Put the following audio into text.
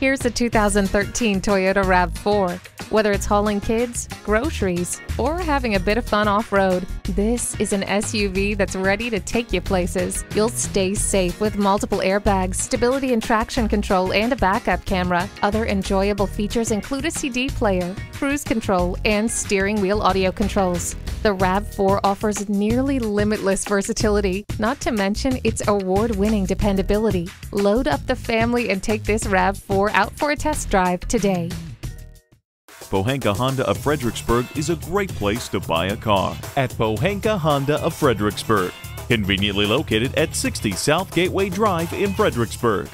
Here's a 2013 Toyota RAV4. Whether it's hauling kids, groceries, or having a bit of fun off-road, this is an SUV that's ready to take you places. You'll stay safe with multiple airbags, stability and traction control, and a backup camera. Other enjoyable features include a CD player, cruise control, and steering wheel audio controls. The RAV4 offers nearly limitless versatility, not to mention its award-winning dependability. Load up the family and take this RAV4 out for a test drive today. Pohanka Honda of Fredericksburg is a great place to buy a car at Pohanka Honda of Fredericksburg. Conveniently located at 60 South Gateway Drive in Fredericksburg.